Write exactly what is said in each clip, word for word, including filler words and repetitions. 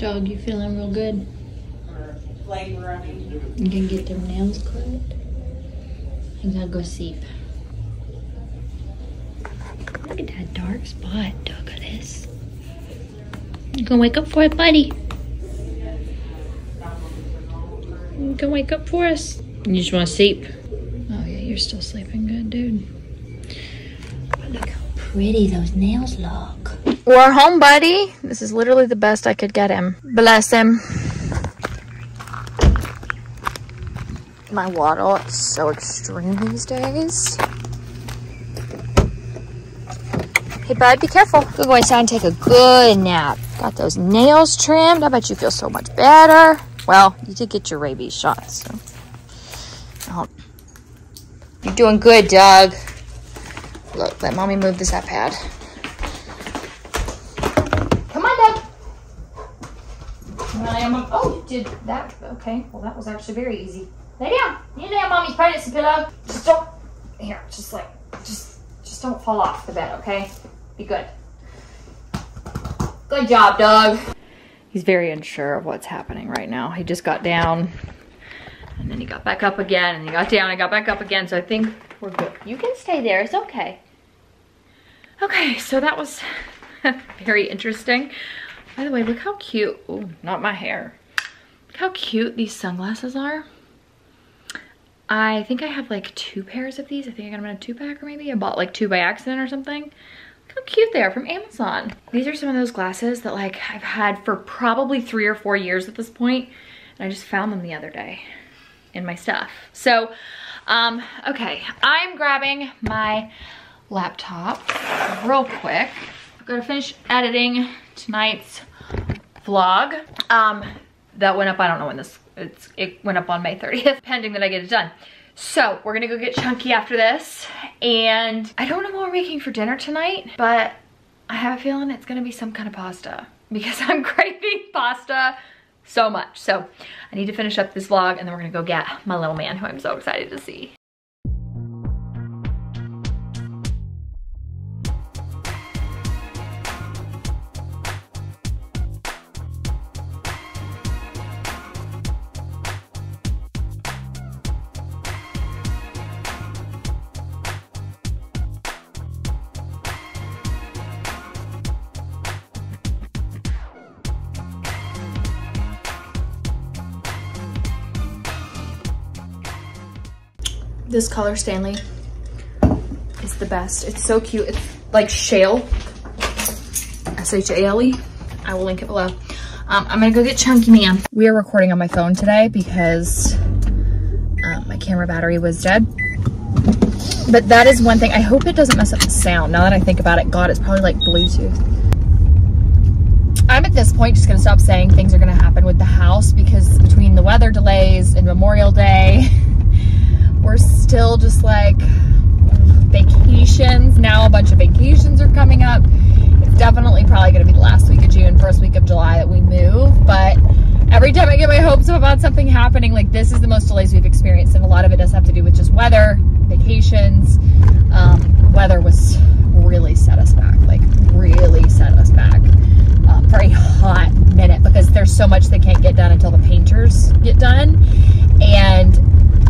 Dog, you feeling real good? Flavor, I mean. You can get them nails cut. I gotta go sleep. Look at that dark spot, dog. Look at this. You gonna wake up for it, buddy. You can wake up for us. You just wanna sleep. Oh yeah, you're still sleeping good, dude. Look how pretty those nails look. We're home, buddy. This is literally the best I could get him. Bless him. My waddle is so extreme these days. Hey, bud, be careful. Good boy, son. Take a good nap. Got those nails trimmed. I bet you feel so much better. Well, you did get your rabies shot, so. Oh. You're doing good, Doug. Look, let mommy move this iPad. Come on, Doug. Oh, you did that. Okay, well, that was actually very easy. Lay down. Lay down, mommy's pregnancy pillow. Just don't. Here, just like, just, just don't fall off the bed, okay? Be good. Good job, Doug. He's very unsure of what's happening right now. He just got down, and then he got back up again, and he got down and got back up again, so I think we're good. You can stay there, it's okay. Okay, so that was very interesting. By the way, look how cute, ooh, not my hair. Look how cute these sunglasses are. I think I have like two pairs of these. I think I got them in a two pack or maybe. I bought like two by accident or something. How cute they are, from Amazon. These are some of those glasses that like I've had for probably three or four years at this point, and I just found them the other day in my stuff. So, um, okay, I'm grabbing my laptop real quick. I'm gonna finish editing tonight's vlog. Um, that went up, I don't know when this, it's, it went up on May thirtieth, pending that I get it done. So we're gonna go get Chunky after this, and I don't know what we're making for dinner tonight, but I have a feeling it's gonna be some kind of pasta because I'm craving pasta so much. So I need to finish up this vlog, and then we're gonna go get my little man who I'm so excited to see. This color, Stanley, is the best. It's so cute. It's like shale, S H A L E. I will link it below. Um, I'm gonna go get Chunky Man. We are recording on my phone today because um, my camera battery was dead. But that is one thing. I hope it doesn't mess up the sound. Now that I think about it, God, it's probably like Bluetooth. I'm at this point just gonna stop saying things are gonna happen with the house because between the weather delays and Memorial Day, we're still just like vacations. Now a bunch of vacations are coming up. It's definitely probably gonna be the last week of June, first week of July that we move. But every time I get my hopes up about something happening, like this is the most delays we've experienced. And a lot of it does have to do with just weather, vacations. Um, weather was really set us back, like really set us back uh, for a hot minute because there's so much they can't get done until the painters get done. And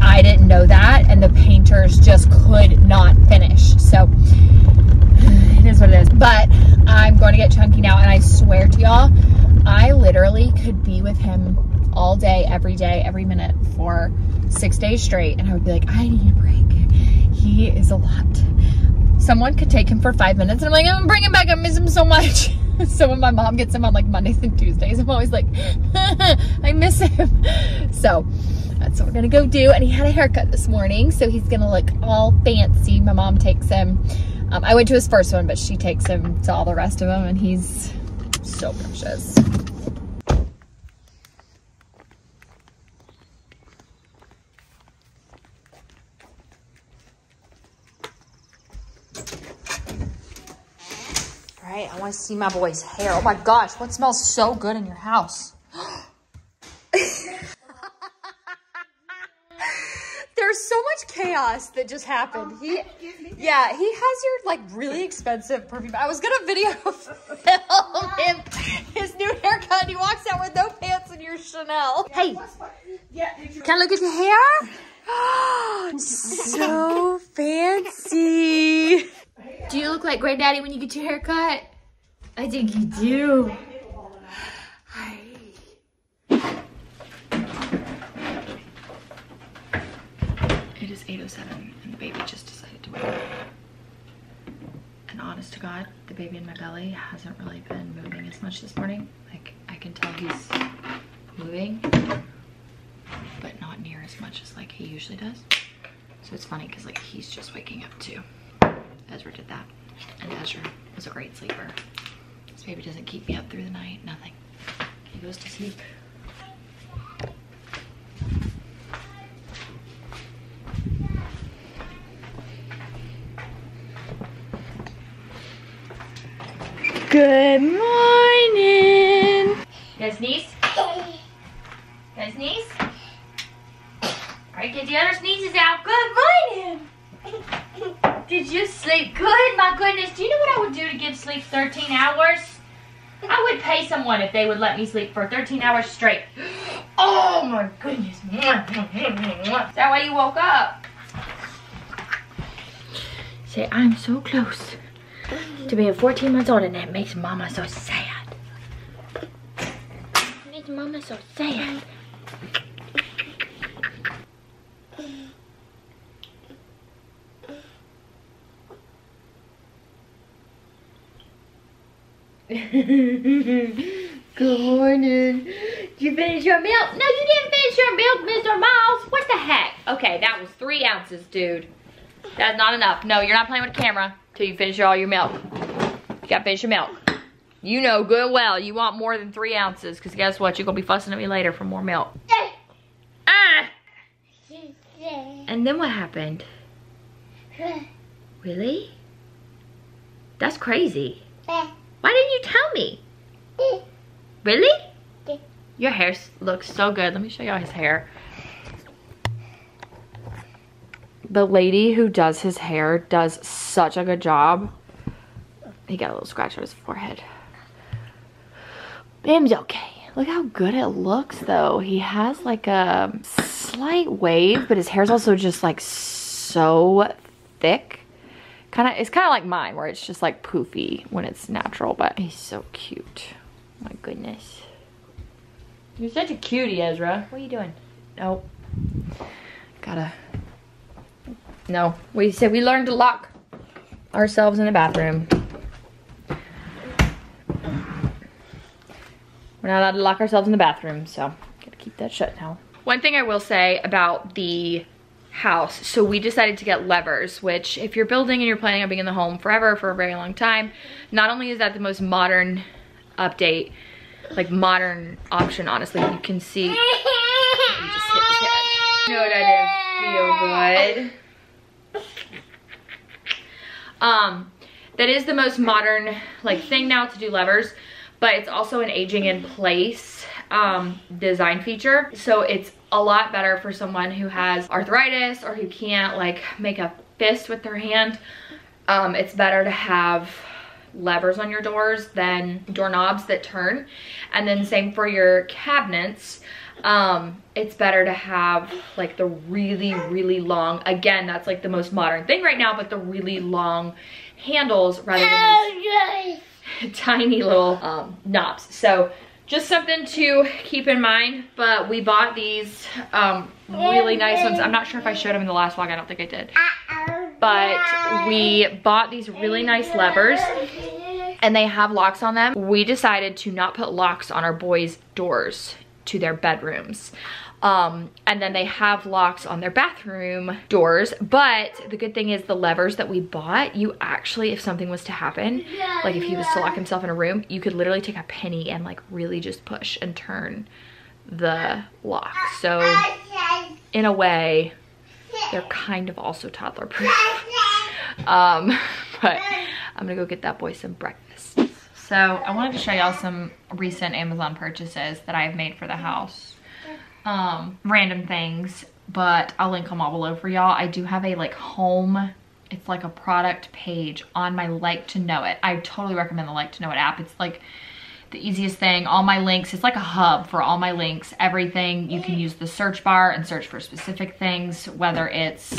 I didn't know that, and the painters just could not finish. So it is what it is. But I'm going to get Chunky now, and I swear to y'all, I literally could be with him all day, every day, every minute for six days straight, and I would be like, I need a break. He is a lot. Someone could take him for five minutes, and I'm like, I'm gonna bring him back. I miss him so much. So when my mom gets him on like Mondays and Tuesdays, I'm always like, I miss him. So that's what we're gonna go do. And he had a haircut this morning, so he's gonna look all fancy. My mom takes him. Um, I went to his first one, but she takes him to all the rest of them, and he's so precious. All right, I wanna see my boy's hair. Oh my gosh, what smells so good in your house? There's so much chaos. chaos that just happened. Oh, he, yeah, he has your like really expensive perfume. I was gonna video film him his new haircut. And he walks out with no pants and your Chanel. Hey, can I look at your hair? So fancy. Do you look like Granddaddy when you get your hair cut? I think you do. It is eight oh seven and the baby just decided to wake up. And honest to God, the baby in my belly hasn't really been moving as much this morning. Like, I can tell he's moving, but not near as much as like he usually does. So it's funny because like he's just waking up too. Ezra did that. And Ezra was a great sleeper. This baby doesn't keep me up through the night, nothing. He goes to sleep. Good morning. You guys sneeze? You guys sneeze? Alright, get the other sneezes out. Good morning. Did you sleep good? My goodness. Do you know what I would do to give sleep thirteen hours? I would pay someone if they would let me sleep for thirteen hours straight. Oh my goodness. Is that why you woke up? Say, I'm so close to being fourteen months old, and that makes mama so sad. It makes mama so sad. Good morning. Did you finish your milk? No, you didn't finish your milk, Mister Miles. What the heck? Okay, that was three ounces, dude. That's not enough. No, you're not playing with the camera till you finish all your milk. You gotta finish your milk. You know good well you want more than three ounces, because guess what? You're gonna be fussing at me later for more milk. Ah! And then what happened? Really? That's crazy. Why didn't you tell me? Really? Your hair looks so good. Let me show y'all his hair. The lady who does his hair does such a good job. He got a little scratch on his forehead. Bam's okay. Look how good it looks though. He has like a slight wave, but his hair's also just like so thick. Kind of, it's kind of like mine where it's just like poofy when it's natural, but he's so cute. My goodness. You're such a cutie, Ezra. What are you doing? Nope. Gotta... No, we said we learned to lock ourselves in the bathroom. We're not allowed to lock ourselves in the bathroom, so gotta keep that shut now. One thing I will say about the house, so we decided to get levers, which if you're building and you're planning on being in the home forever for a very long time, not only is that the most modern update, like modern option, honestly, you can see. You just hit the cat. No, that didn't feel good. Um, that is the most modern like thing now to do levers, but it's also an aging in place um, design feature. So it's a lot better for someone who has arthritis or who can't like make a fist with their hand. Um, it's better to have levers on your doors than doorknobs that turn. And then same for your cabinets. Um, it's better to have like the really, really long, again, that's like the most modern thing right now, but the really long handles rather than those tiny little, um, knobs. So just something to keep in mind, but we bought these, um, really nice ones. I'm not sure if I showed them in the last vlog. I don't think I did, but we bought these really nice levers and they have locks on them. We decided to not put locks on our boys' doors to their bedrooms, um, and then they have locks on their bathroom doors, but the good thing is the levers that we bought, you actually, if something was to happen, like if he was to lock himself in a room, you could literally take a penny and like really just push and turn the lock. So in a way they're kind of also toddler proof. Um, but I'm gonna go get that boy some breakfast. So I wanted to show y'all some recent Amazon purchases that I've made for the house. Um, random things. but I'll link them all below for y'all. I do have a like home, it's like a product page on my Like to Know It. I totally recommend the Like to Know It app. It's like the easiest thing. All my links, it's like a hub for all my links, everything. You can use the search bar and search for specific things, whether it's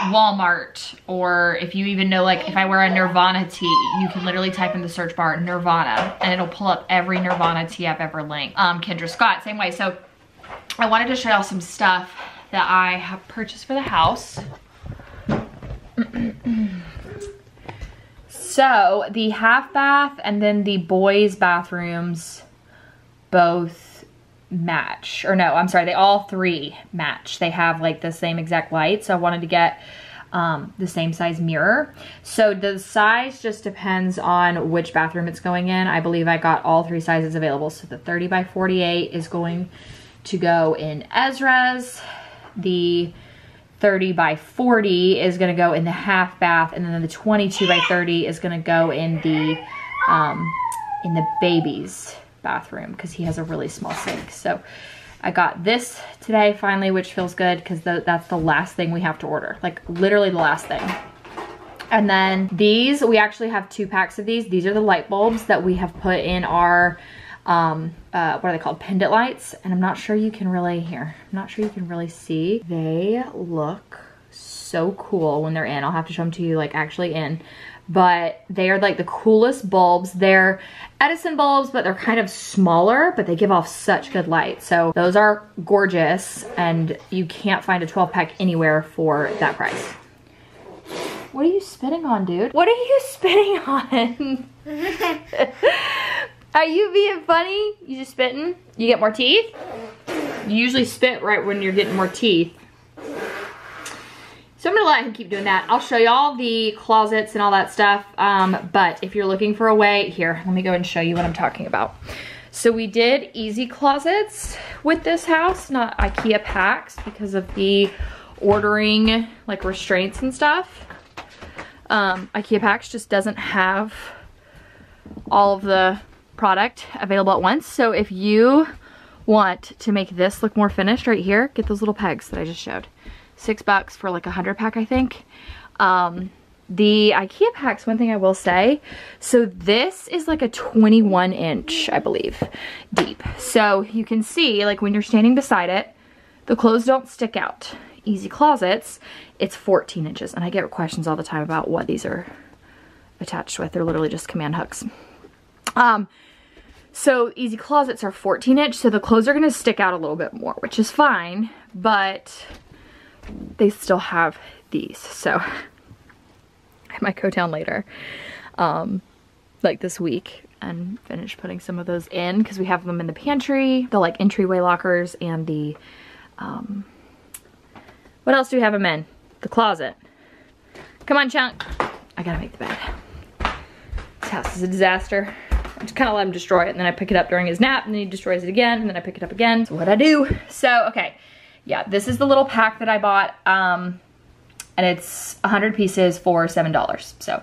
Walmart, or if you even know, like if I wear a Nirvana tee, you can literally type in the search bar Nirvana and it'll pull up every Nirvana tee I've ever linked. Um, Kendra Scott, same way. So I wanted to show y'all some stuff that I have purchased for the house. So the half bath and then the boys' bathrooms both match, or no, I'm sorry, they all three match. They have like the same exact light, so I wanted to get um, the same size mirror. So the size just depends on which bathroom it's going in. I believe I got all three sizes available. So the thirty by forty-eight is going to go in Ezra's, the thirty by forty is going to go in the half bath, and then the twenty-two by thirty is going to go in the um, in the baby's bathroom because he has a really small sink. So I got this today finally, which feels good because that's the last thing we have to order, like literally the last thing. And then these, we actually have two packs of these. These are the light bulbs that we have put in our um uh what are they called, pendant lights. And I'm not sure you can really hear, I'm not sure you can really see, they look so cool when they're in. I'll have to show them to you like actually in, but they are like the coolest bulbs. They're Edison bulbs, but they're kind of smaller, but they give off such good light. So those are gorgeous, and you can't find a twelve pack anywhere for that price. What are you spitting on, dude? What are you spitting on? Are you being funny? You just spitting? You get more teeth? You usually spit right when you're getting more teeth. So I'm gonna let him keep doing that. I'll show y'all the closets and all that stuff. Um, but if you're looking for a way, here, let me go and show you what I'm talking about. So we did Easy Closets with this house, not IKEA packs, because of the ordering like restraints and stuff. Um, IKEA packs just doesn't have all of the product available at once. So if you want to make this look more finished right here, get those little pegs that I just showed. Six bucks for like a hundred pack, I think. Um, the IKEA packs, one thing I will say, so this is like a twenty-one inch, I believe, deep. So you can see like when you're standing beside it, the clothes don't stick out. Easy Closets, it's fourteen inches. And I get questions all the time about what these are attached with. They're literally just command hooks. Um, so Easy Closets are fourteen inch, so the clothes are gonna stick out a little bit more, which is fine, but they still have these. So I might go down later, um, like this week, and finish putting some of those in, because we have them in the pantry, the like entryway lockers, and the, um, what else do we have them in? The closet. Come on, Chunk. I gotta make the bed. This house is a disaster. I just kind of let him destroy it, and then I pick it up during his nap, and then he destroys it again, and then I pick it up again. That's what I do. So, okay. Yeah, this is the little pack that I bought, um, and it's one hundred pieces for seven dollars. So,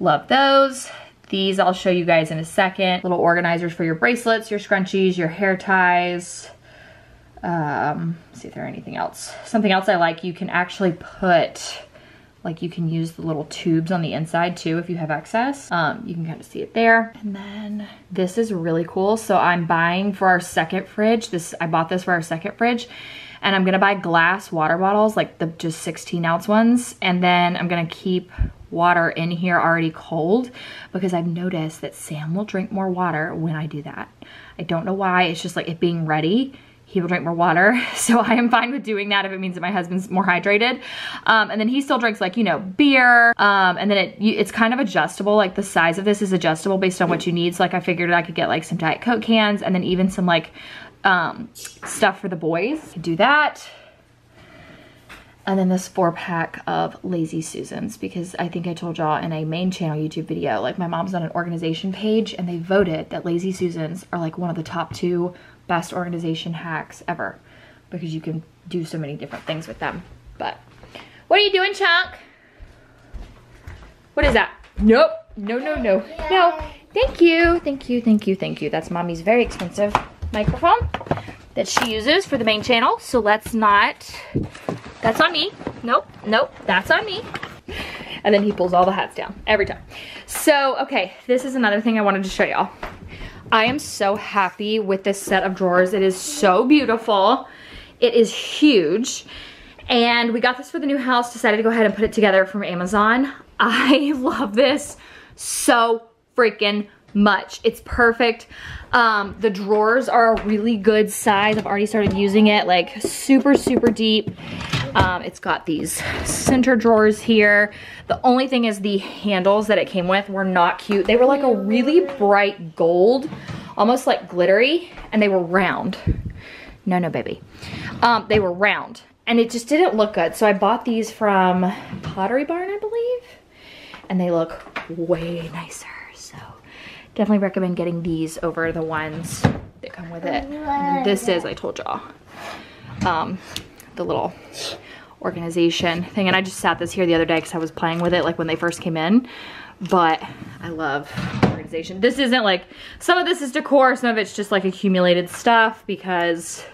love those. These I'll show you guys in a second. Little organizers for your bracelets, your scrunchies, your hair ties. Um, see if there are anything else. Something else I like, you can actually put... Like you can use the little tubes on the inside too if you have excess. Um, you can kind of see it there. And then this is really cool. So I'm buying for our second fridge. This I bought this for our second fridge. And I'm gonna buy glass water bottles, like the just sixteen ounce ones. And then I'm gonna keep water in here already cold, because I've noticed that Sam will drink more water when I do that. I don't know why, it's just like it being ready. He will drink more water, so I am fine with doing that if it means that my husband's more hydrated. Um, and then he still drinks like, you know, beer. Um, and then it it's kind of adjustable. Like the size of this is adjustable based on what you need. So like I figured I could get like some Diet Coke cans, and then even some like um, stuff for the boys. I could do that. And then this four pack of Lazy Susans, because I think I told y'all in a main channel YouTube video, like my mom's on an organization page, and they voted that Lazy Susans are like one of the top two best organization hacks ever, because you can do so many different things with them. But what are you doing, Chunk? What is that? Nope. No, no, no. No. Thank you. Thank you. Thank you. Thank you. That's mommy's very expensive microphone. that she uses for the main channel, so let's not, that's on me. Nope, nope, that's on me. And then he pulls all the hats down every time. So, okay, this is another thing I wanted to show y'all. I am so happy with this set of drawers. It is so beautiful. It is huge. And we got this for the new house, decided to go ahead and put it together from Amazon. I love this so freaking much. It's perfect. Um, the drawers are a really good size. I've already started using it, like super, super deep. Um, it's got these center drawers here. The only thing is the handles that it came with were not cute. They were like a really bright gold, almost like glittery, and they were round. No, no, baby. Um, they were round, and it just didn't look good. So I bought these from Pottery Barn, I believe, and they look way nicer. So definitely recommend getting these over the ones that come with it. And this is, I told y'all, um, the little organization thing. And I just sat this here the other day because I was playing with it like when they first came in. But I love organization. This isn't like, some of this is decor, some of it's just like accumulated stuff because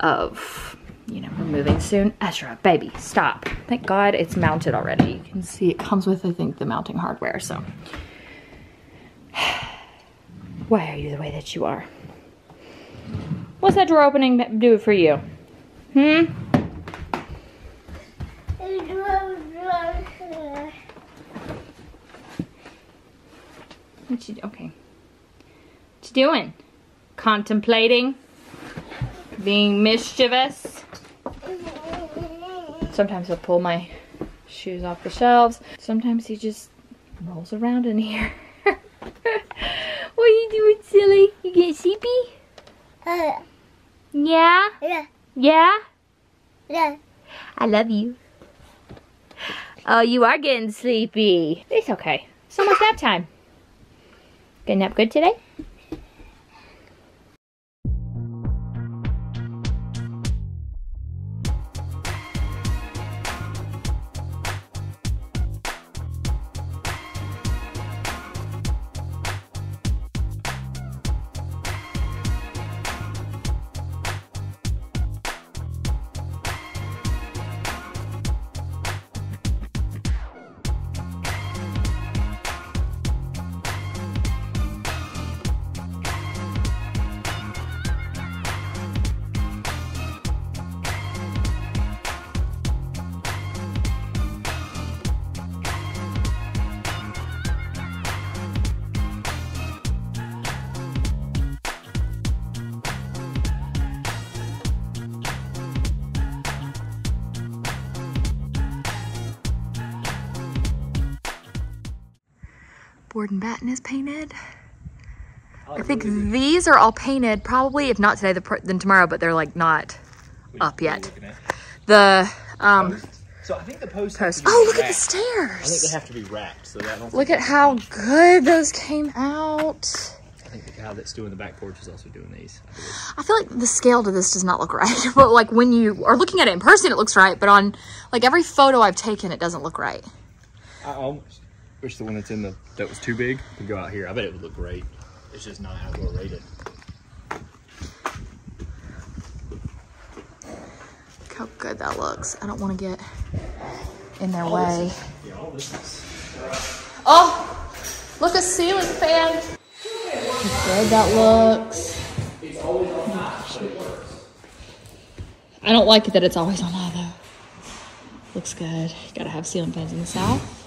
of, you know, we're moving soon. Ezra, baby, stop. Thank God it's mounted already. You can see it comes with, I think, the mounting hardware, so. Why are you the way that you are? What's that drawer opening do for you? Hmm? What you, okay. What you doing? Contemplating? Being mischievous? Sometimes he'll pull my shoes off the shelves. Sometimes he just rolls around in here. What are you doing, silly? You getting sleepy? Uh, yeah? Yeah. Yeah? Yeah. I love you. Oh, you are getting sleepy. It's okay. It's almost nap time. Good nap good today? Board and batten is painted. I think these are all painted probably, if not today, then tomorrow, but they're like not up yet. The, um, so I think the post post. Oh, look at the stairs. I think they have to be wrapped. So look at how good those came out. I think the guy that's doing the back porch is also doing these. I feel like the scale to this does not look right, but like when you are looking at it in person, it looks right. But on like every photo I've taken, it doesn't look right. I almost. Which the one that's in the, that was too big to go out here. I bet it would look great. It's just not outdoor rated. Look how good that looks. I don't want to get in their all way. This is, yeah, all this is, uh, oh, look, a ceiling fan. How good that looks. It's always on high, but it works. I don't like it that it's always on high though. Looks good. Gotta have ceiling fans in the south.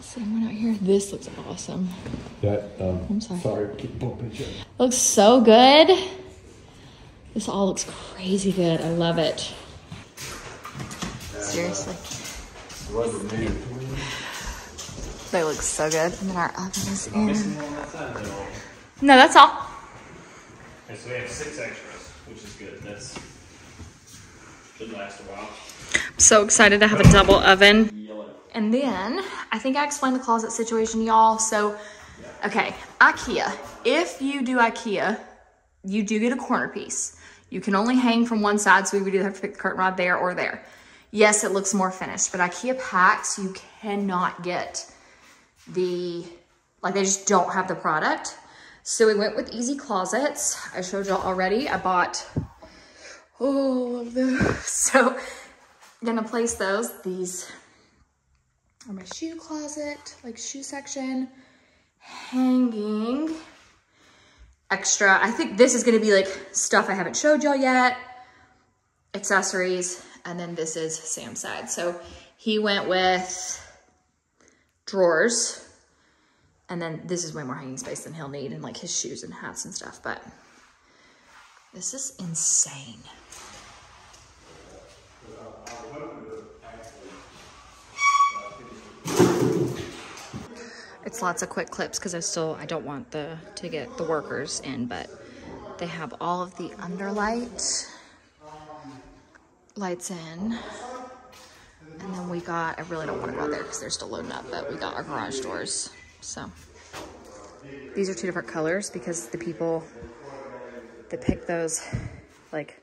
Someone out here. This looks awesome. That, um, I'm sorry. Sorry, keep bumping you. Looks so good. This all looks crazy good. I love it. Seriously. They look so good. And then our oven is in. No, that's all. Okay, so we have six extras, which is good. That's should last a while. I'm so excited to have a double oven. And then, I think I explained the closet situation, y'all. So, okay, IKEA. If you do IKEA, you do get a corner piece. You can only hang from one side, so we would either have to pick the curtain rod there or there. Yes, it looks more finished, but IKEA packs, you cannot get the, like they just don't have the product. So we went with Easy Closets. I showed y'all already. I bought all of those. So I'm gonna place those. These are my shoe closet, like shoe section. Hanging extra. I think this is gonna be like stuff I haven't showed y'all yet. Accessories. And then this is Sam's side. So he went with drawers. And then this is way more hanging space than he'll need, and like his shoes and hats and stuff, but this is insane. It's lots of quick clips because I still, I don't want the, to get the workers in, but they have all of the underlight lights in. And then we got, I really don't want to go out there because they're still loading up, but we got our garage doors. So these are two different colors because the people that picked those, like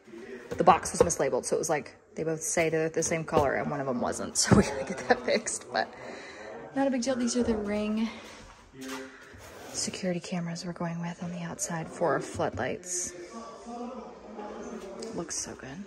the box was mislabeled. So it was like, they both say they're the same color and one of them wasn't. So we gotta get that fixed, but not a big deal. These are the Ring security cameras we're going with on the outside for our floodlights. Looks so good.